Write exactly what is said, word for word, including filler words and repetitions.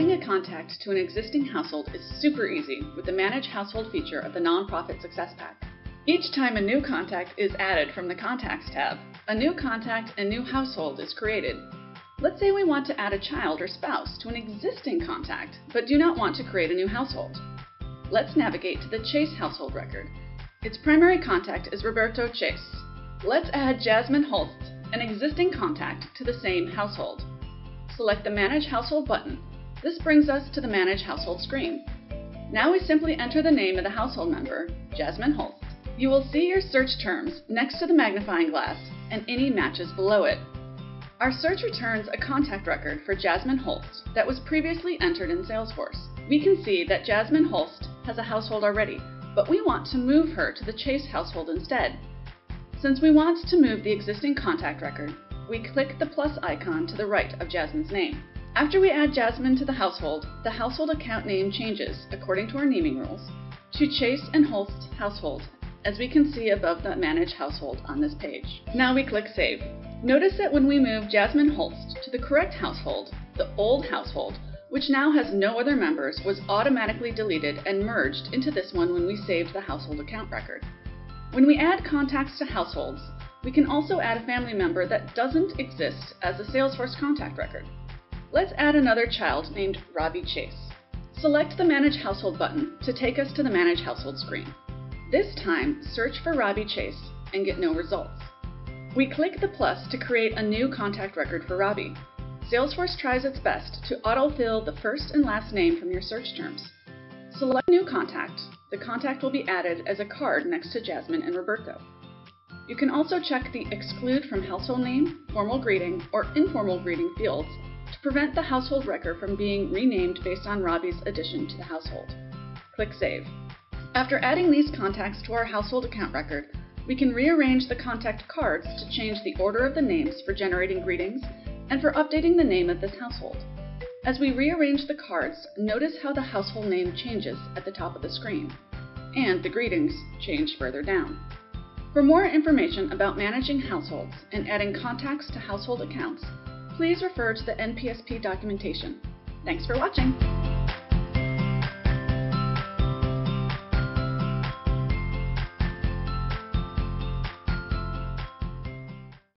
Adding a contact to an existing household is super easy with the Manage Household feature of the Nonprofit Success Pack. Each time a new contact is added from the Contacts tab, a new contact and new household is created. Let's say we want to add a child or spouse to an existing contact, but do not want to create a new household. Let's navigate to the Chase household record. Its primary contact is Roberto Chase. Let's add Jasmine Holst, an existing contact, to the same household. Select the Manage Household button. This brings us to the Manage Household screen. Now we simply enter the name of the household member, Jasmine Holst. You will see your search terms next to the magnifying glass and any matches below it. Our search returns a contact record for Jasmine Holst that was previously entered in Salesforce. We can see that Jasmine Holst has a household already, but we want to move her to the Chase household instead. Since we want to move the existing contact record, we click the plus icon to the right of Jasmine's name. After we add Jasmine to the household, the household account name changes, according to our naming rules, to Chase and Holst Household, as we can see above the Manage Household on this page. Now we click Save. Notice that when we move Jasmine Holst to the correct household, the old household, which now has no other members, was automatically deleted and merged into this one when we saved the household account record. When we add contacts to households, we can also add a family member that doesn't exist as a Salesforce contact record. Let's add another child named Robbie Chase. Select the Manage Household button to take us to the Manage Household screen. This time, search for Robbie Chase and get no results. We click the plus to create a new contact record for Robbie. Salesforce tries its best to autofill the first and last name from your search terms. Select New Contact. The contact will be added as a card next to Jasmine and Roberto. You can also check the Exclude from Household Name, Formal Greeting, or Informal Greeting fields to prevent the household record from being renamed based on Robbie's addition to the household. Click Save. After adding these contacts to our household account record, we can rearrange the contact cards to change the order of the names for generating greetings and for updating the name of this household. As we rearrange the cards, notice how the household name changes at the top of the screen, and the greetings change further down. For more information about managing households and adding contacts to household accounts, please refer to the N P S P documentation. Thanks for watching!